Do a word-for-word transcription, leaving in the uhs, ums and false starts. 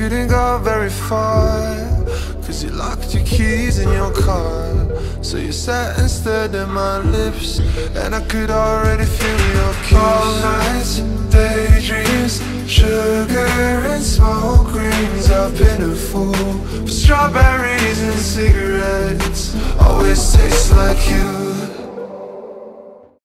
couldn't go very far, cause you locked your keys in your car. So you sat and stared at my lips, and I could already feel your kiss. All nights and daydreams, sugar and smoke rings. I've been a fool for strawberries and cigarettes. Always tastes like you.